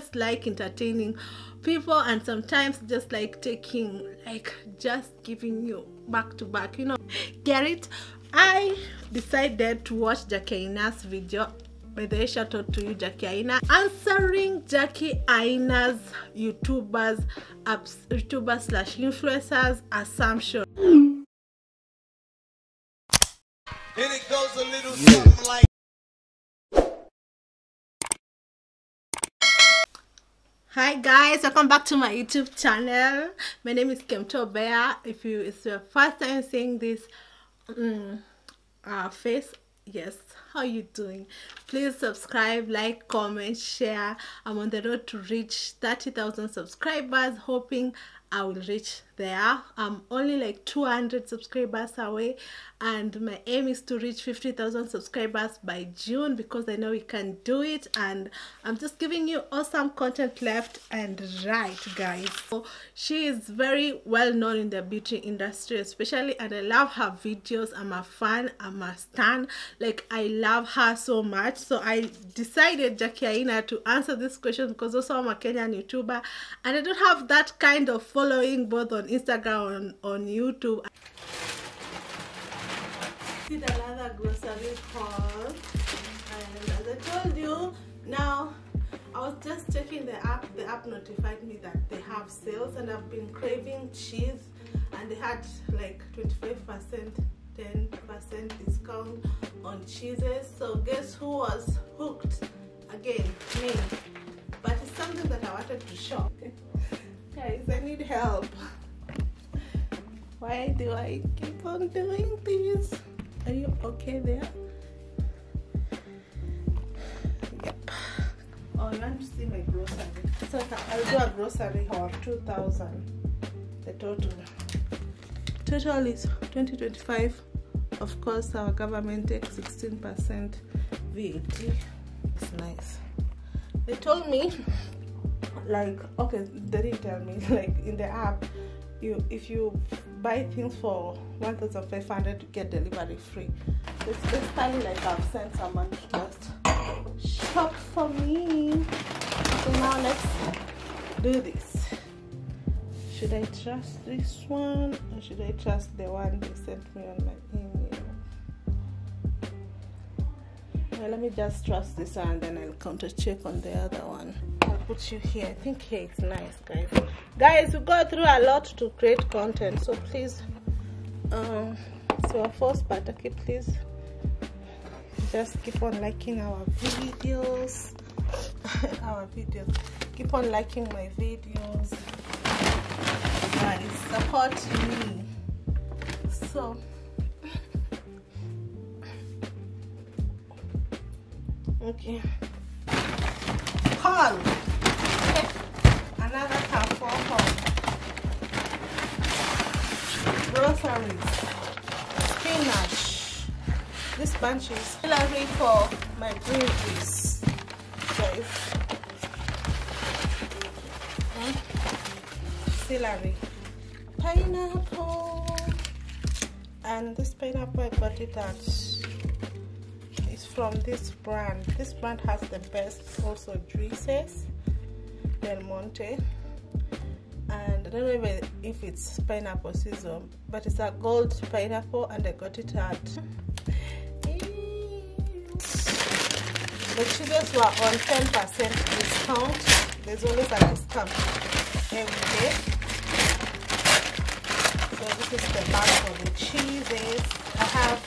just like entertaining people, and sometimes just like taking, like just giving you back to back, you know, get it. I decided to watch Jackie Aina's video. By the way, shout out to you, Jackie Aina, answering Jackie Aina's YouTuber/influencers assumption. Then it goes a little something like. Hi guys, welcome back to my YouTube channel. My name is Kemunto Bear. If it's your first time seeing this face, yes, how you doing? Please subscribe, like, comment, share. I'm on the road to reach 30,000 subscribers, hoping I will reach there. I'm only like 200 subscribers away, and my aim is to reach 50,000 subscribers by June, because I know we can do it. And I'm just giving you awesome content left and right, guys. So she is very well known in the beauty industry especially, and I love her videos. I'm a fan, I'm a stan, like I love her so much. So I decided, Jackie Aina, to answer this question because also I'm a Kenyan YouTuber and I don't have that kind of following both on Instagram and on YouTube. I did another grocery haul, and as I told you, now I was just checking the app. The app notified me that they have sales, and I've been craving cheese, and they had like 25%, 10% discount on cheeses. So guess who was hooked again? Me. But it's something that I wanted to shop. Guys, I need help. Why do I keep on doing this? Are you okay there? Yep. Oh, I want to see my grocery. So I'll do a grocery haul. 2,000. The total. Total is 2025. Of course, our government takes 16% VAT. It's nice. They told me, like, okay, they didn't tell me, like in the app, you if you buy things for 1,500 you get delivery free. It's basically like I've sent someone to just shop for me. So now let's do this. Should I trust this one, or should I trust the one they sent me on my email? Well, let me just trust this one, and then I'll counter check on the other one. Put you here. I think here it's nice, guys. Guys, we go through a lot to create content, so please, so our first part, okay, please just keep on liking our videos. Keep on liking my videos, guys. Support me. So okay, haul. Another car for home. Groceries. Spinach. This bunch is celery for my greenpeas. Guys. Celery. Pineapple. And this pineapple, I got it at, it's from this brand. This brand has the best also juices. Del Monte, and I don't know if it's pineapple season, but it's a gold pineapple, and I got it at. The cheeses were on 10% discount. There's always a discount every day. So this is the bag for the cheeses. I have,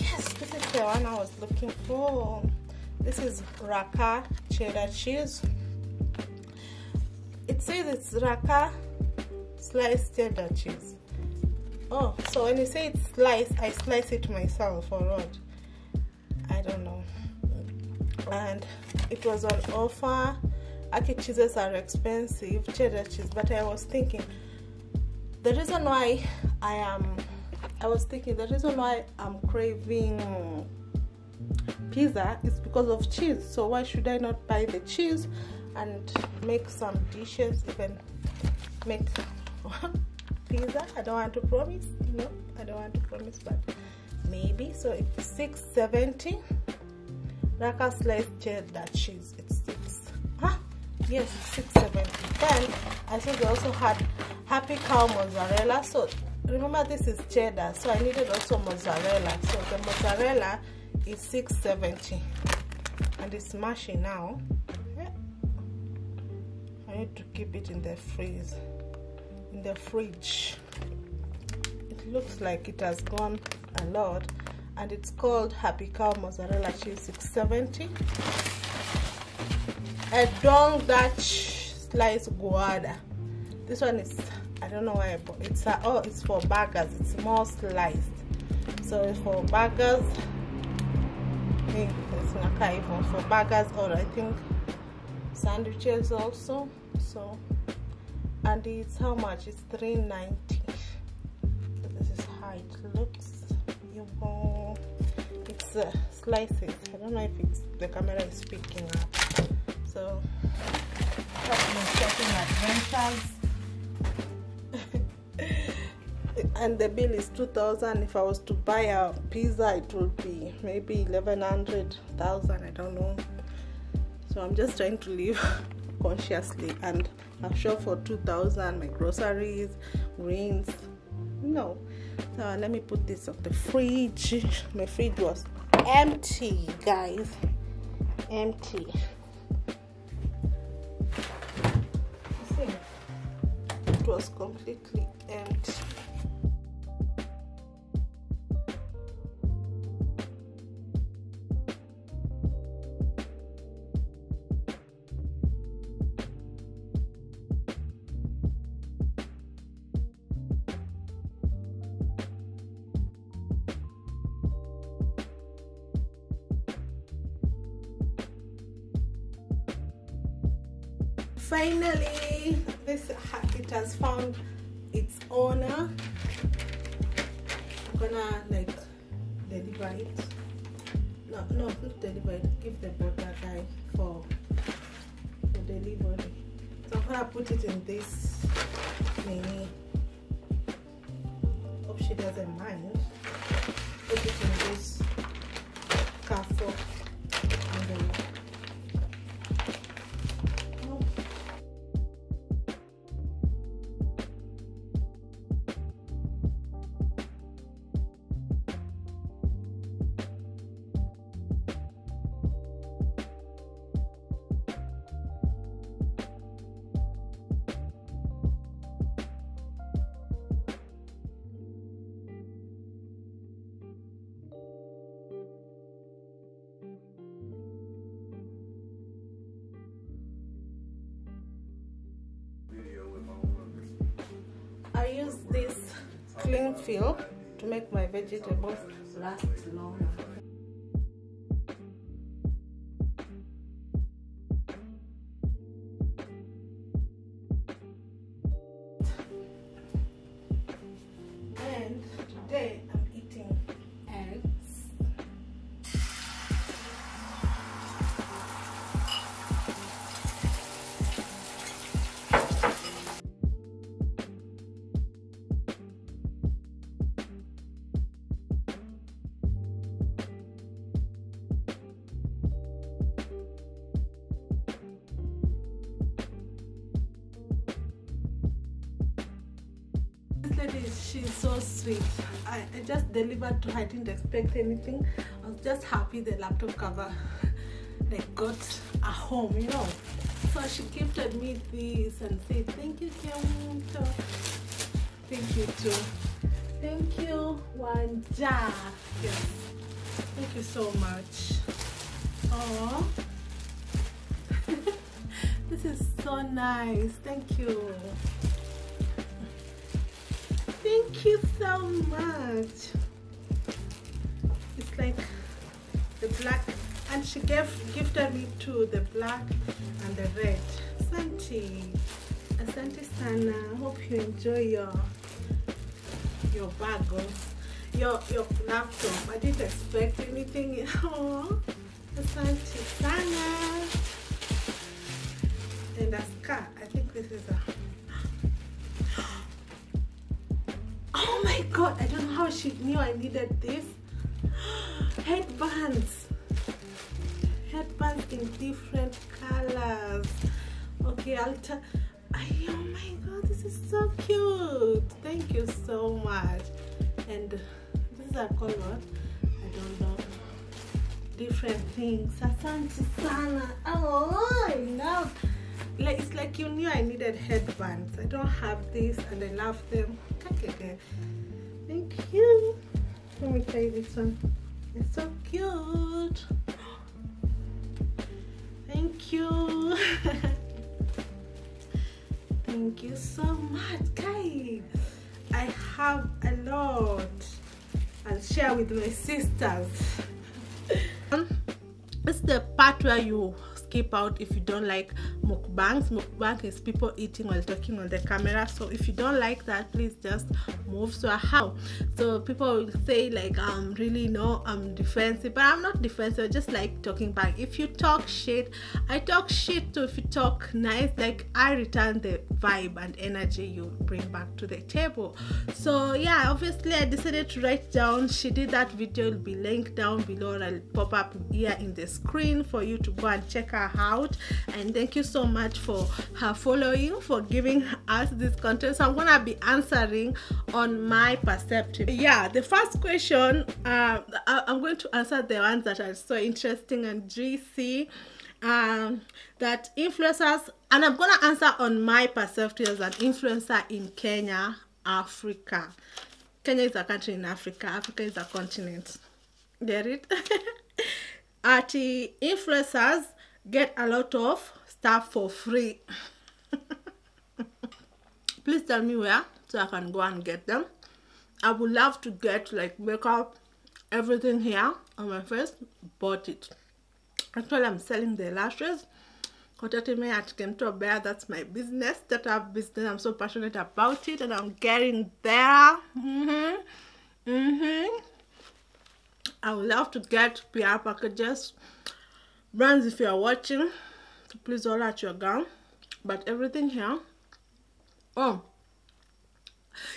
yes, this is the one I was looking for. This is Raka cheddar cheese. It says it's Raka sliced cheddar cheese. Oh, so when you say it's sliced, I slice it myself or what? I don't know. And it was on offer. Aki cheeses are expensive, cheddar cheese. But I was thinking, the reason why I'm craving pizza is because of cheese. So why should I not buy the cheese and make some dishes, even make pizza? I don't want to promise, you know, but maybe. So it's 670. Raka sliced cheddar cheese. It's six. yes, 6.70. Then I think they also had Happy Cow mozzarella. So remember, this is cheddar, so I needed also mozzarella. So the mozzarella is 6.70, and it's mushy now. I need to keep it in the freeze, in the fridge. It looks like it has gone a lot, and it's called Happy Cow mozzarella cheese 670. A Dong Dutch sliced guada. This one is, I don't know why I bought it's a, oh, it's for burgers. It's more sliced, so for burgers, I think it's not even for burgers, or I think sandwiches also. So, and it's how much? It's 3.90. This is how it looks. You go, it's slices. I don't know if it's the camera is picking up. So that's my shopping adventures. And the bill is 2,000. If I was to buy a pizza, it would be maybe 1,100,000. I don't know. So I'm just trying to live consciously, and I'll shop for 2,000. My groceries, greens, no. So let me put this off the fridge. My fridge was empty, guys. Empty. You see, it was completely empty. Finally, this it has found its owner. I'm gonna like deliver it. No, not deliver it. Give the border guy for delivery. So I'm gonna put it in this mini. Hope she doesn't mind. Put it in this careful. I use this cling film to make my vegetables last longer. And today I'm eating eggs. She's so sweet. I just delivered to her. I didn't expect anything. I was just happy the laptop cover they got a home, you know. So she gifted me this and said, "Thank you, Kemunto. Thank you too. Thank you, Wanja. Yes. Thank you so much. Oh, this is so nice. Thank you." Thank you so much. It's like the black, and she gifted me to the black and the red. Asante sana. Hope you enjoy your bagel, your laptop. I didn't expect anything. Oh, asante sana. And a scarf. I think this is a. Oh my god, I don't know how she knew I needed this. Headbands in different colors. Okay, I'll tell. Oh my god, this is so cute. Thank you so much. And these are called what? I don't know. Different things. Asante sana. Oh, now it's like you knew I needed headbands. I don't have these and I love them. Thank you. Let me try this one. It's so cute. Thank you. Thank you so much, guys. I have a lot. I'll share with my sisters. It's the part where you skip out if you don't like mukbangs. Mukbang is people eating while talking on the camera. So if you don't like that, please just move. So how? So people will say like, really no, I'm defensive, but I'm not defensive. I just like talking back. If you talk shit, I talk shit too. If you talk nice, like I return the vibe and energy you bring back to the table. So yeah, obviously I decided to write down. She did that video. Will be linked down below. And I'll pop up here in the screen for you to go and check her out. And thank you so much for her following, for giving us this content. So I'm gonna be answering on my perspective. Yeah, the first question, I'm going to answer the ones that are so interesting and juicy, that influencers, and I'm gonna answer on my perspective as an influencer in Kenya, Africa. Kenya is a country in Africa. Africa is a continent. Get it? Influencers get a lot of stuff for free. Please tell me where so I can go and get them. I would love to get like makeup, everything here on my face. Bought it. Actually, I'm selling the lashes. Contact me at Kemunto Bear. That's my business. Startup business. I'm so passionate about it, and I'm getting there. I would love to get PR packages. Brands, if you are watching, please all at your gown. But everything here, oh,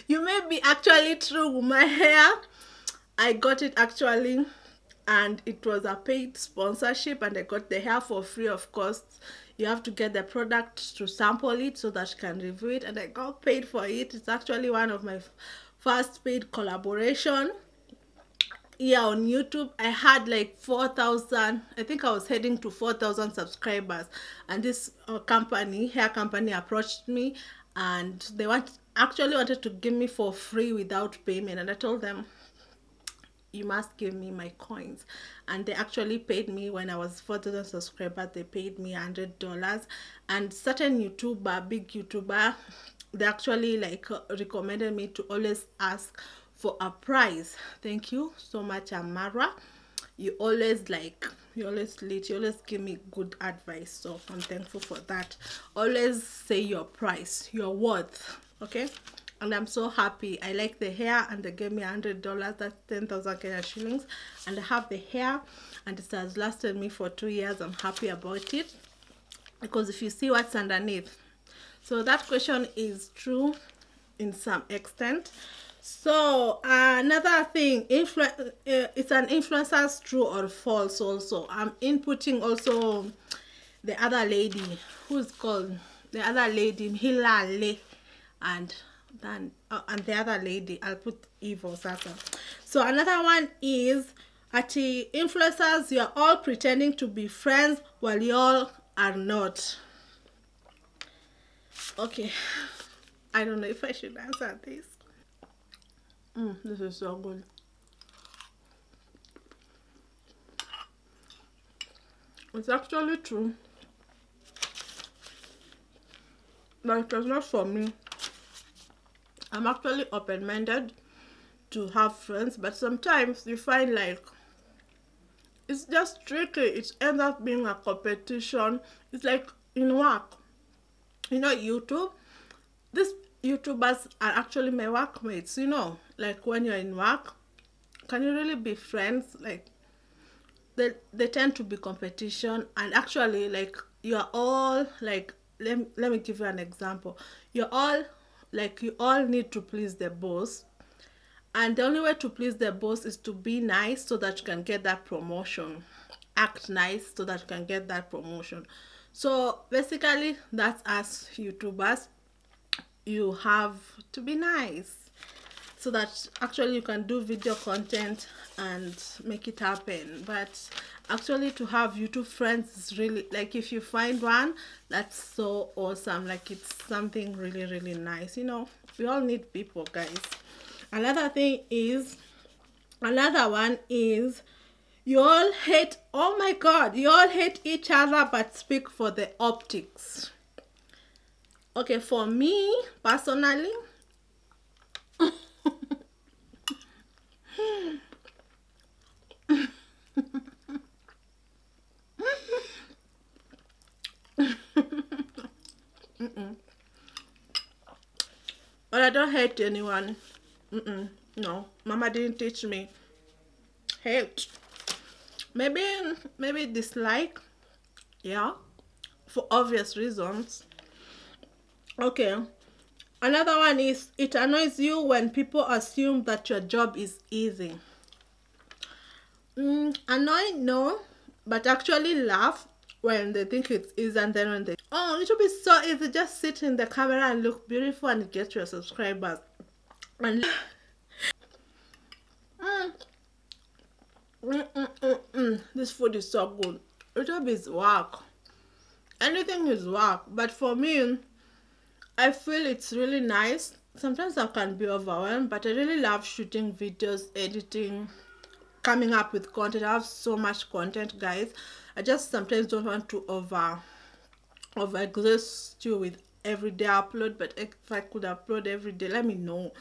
you may be actually true with my hair. I got it actually, and it was a paid sponsorship, and I got the hair for free. Of course, you have to get the product to sample it so that you can review it, and I got paid for it. It's actually one of my first paid collaboration. Yeah, on YouTube I had like 4,000, I think I was heading to 4,000 subscribers, and this hair company approached me, and they actually wanted to give me for free without payment, and I told them you must give me my coins, and they actually paid me. When I was 4,000 subscribers, they paid me $100, and certain YouTuber, big YouTuber, they actually like recommended me to always ask for a prize. Thank you so much, Amara. You always give me good advice, so I'm thankful for that. Always say your price, your worth, okay? And I'm so happy. I like the hair, and they gave me $100. That's 10,000 Kenya shillings, and I have the hair, and it has lasted me for 2 years. I'm happy about it, because if you see what's underneath. So that question is true in some extent. So another thing, it's an influencer's true or false also. I'm inputting also the other lady who's called the other lady Hilale, and the other lady I'll put Evo Sasa. So another one is at influencers, you're all pretending to be friends while y'all are not. Okay, I don't know if I should answer this. This is so good. It's actually true, but it was not for me. I'm actually open-minded to have friends, but sometimes you find like it's just tricky. It ends up being a competition. It's like in work, you know, YouTube, this YouTubers are actually my workmates, you know, like when you're in work, can you really be friends? Like they tend to be competition, and actually like you're all like, let me give you an example. You're all like, you all need to please the boss, and the only way to please the boss is to be nice so that you can get that promotion. Act nice so that you can get that promotion. So basically, that's us YouTubers. You have to be nice so that actually you can do video content and make it happen. But actually, to have YouTube friends is really, like, if you find one, that's so awesome. Like, it's something really, really nice. You know, we all need people, guys. Another one is you all hate, oh my God, you all hate each other but speak for the optics. Okay, for me personally, but I don't hate anyone. No, Mama didn't teach me hate. Maybe dislike, yeah, for obvious reasons. Okay, another one is it annoys you when people assume that your job is easy. Annoying, no, but actually laugh when they think it is, and then when they, oh, it should be so easy, just sit in the camera and look beautiful and get your subscribers. And this food is so good. YouTube is work. Anything is work. But for me, I feel it's really nice. Sometimes I can be overwhelmed, but I really love shooting videos, editing, coming up with content. I have so much content, guys. I just sometimes don't want to overexhaust you with everyday upload, but if I could upload every day, let me know,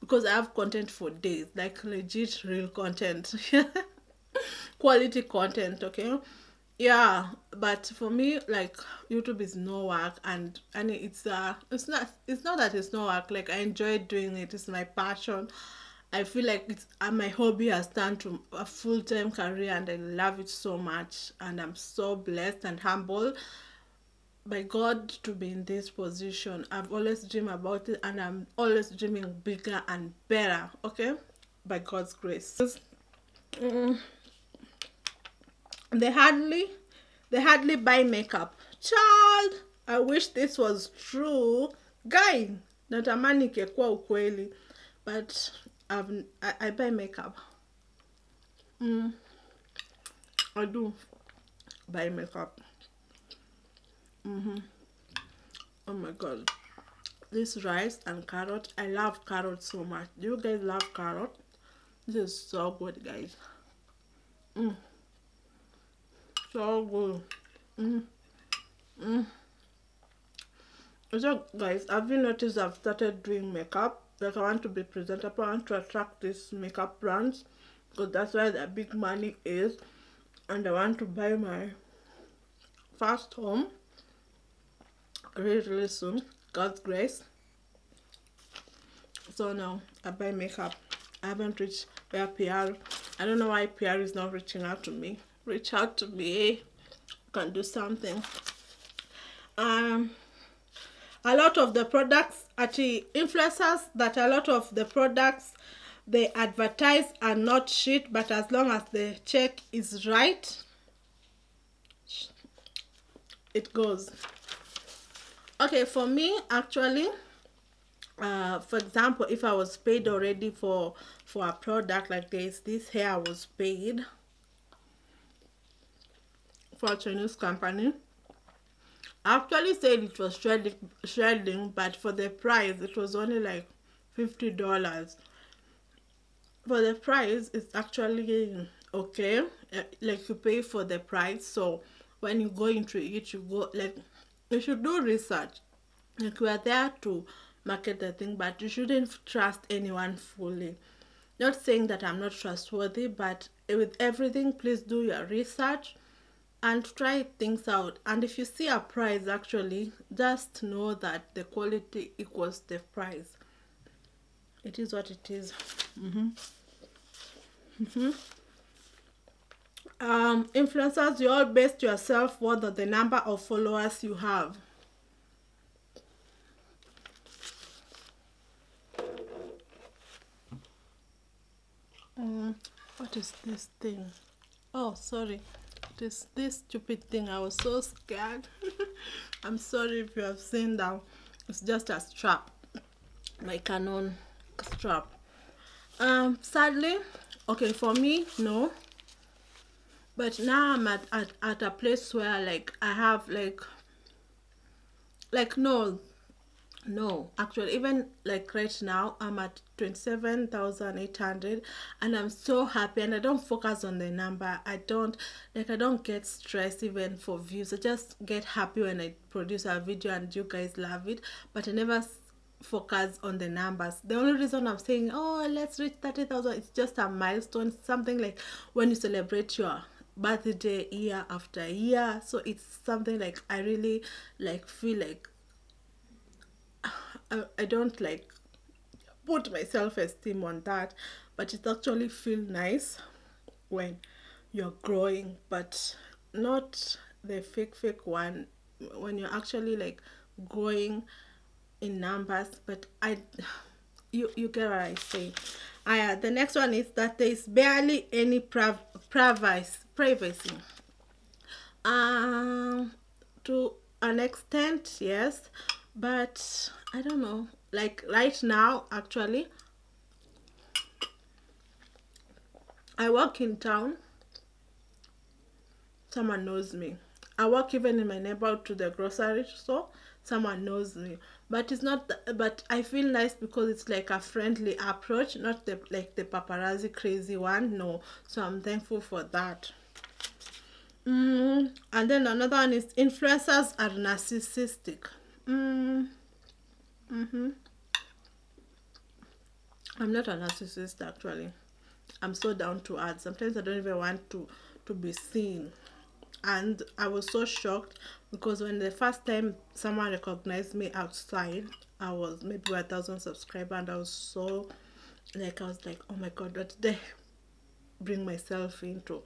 because I have content for days, like legit real content. Quality content, okay? Yeah, but for me, like, YouTube is no work, and it's not that it's no work. Like, I enjoy doing it. It's my passion. I feel like it's my hobby has turned to a full-time career, and I love it so much, and I'm so blessed and humbled by God to be in this position. I've always dreamed about it, and I'm always dreaming bigger and better, okay? By God's grace. They hardly buy makeup. Child, I wish this was true, guy. Natamani kekua ukweli, but I buy makeup. I do buy makeup. Oh my God, this rice and carrot. I love carrot so much. Do you guys love carrot? This is so good, guys. So good. So guys, have you noticed I've started doing makeup? Like, I want to be presentable. I want to attract these makeup brands, because that's where the big money is. And I want to buy my first home really, really soon, God's grace. So now I buy makeup. I haven't reached where PR. I don't know why PR is not reaching out to me. Reach out to me, can do something. A lot of the products, actually, influencers that a lot of the products they advertise are not shit, but as long as the check is right, it goes. Okay, for me, actually, for example, if I was paid already for a product, like this hair was paid for a Chinese company. I actually said it was shredding, but for the price, it was only like $50. For the price, it's actually okay. Like, you pay for the price, so when you go into it, you go, like, you should do research. Like, we are there to market the thing, but you shouldn't trust anyone fully. Not saying that I'm not trustworthy, but with everything, please do your research and try things out. And if you see a price, actually, just know that the quality equals the price. It is what it is. Influencers, you all base yourself on the number of followers you have. What is this thing? Oh, sorry. this stupid thing. I was so scared. I'm sorry if you have seen that. It's just a strap, like a non strap. Sadly, okay, for me, no. But now I'm at a place where like I have like no, actually, even like right now I'm at 27,800 and I'm so happy, and I don't focus on the number. I don't get stressed even for views. I just get happy when I produce a video and you guys love it, but I never focus on the numbers. The only reason I'm saying, oh, let's reach 30,000, it's just a milestone, something like when you celebrate your birthday year after year. So it's something like I really like feel like I don't like put my self-esteem on that, but it actually feels nice when you're growing, but not the fake one, when you're actually like growing in numbers. But you get what I say. The next one is that there is barely any privacy. To an extent, yes, but I don't know, like right now, actually, I work in town, someone knows me. I work even in my neighborhood to the grocery store, someone knows me. But it's not, but I feel nice because it's like a friendly approach, not like the paparazzi crazy one, no. So I'm thankful for that. And then another one is influencers are narcissistic. I'm not a narcissist, actually. I'm so down to earth. Sometimes I don't even want to be seen. And I was so shocked because when the first time someone recognized me outside, I was maybe 1,000 subscribers, and I was so like, I was like, oh my god, what did I bring myself into?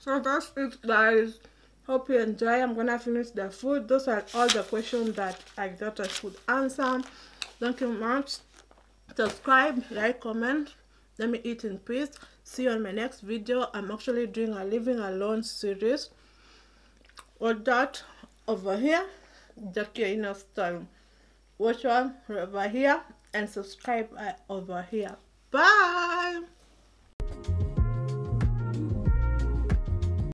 So that's it, guys. Hope you enjoy. I'm gonna finish the food. Those are all the questions that I thought I should answer. Thank you much. Subscribe, like, comment. Let me eat in peace. See you on my next video. I'm actually doing a living alone series. All that over here, Jackie Aina style. Watch on over here and subscribe over here. Bye.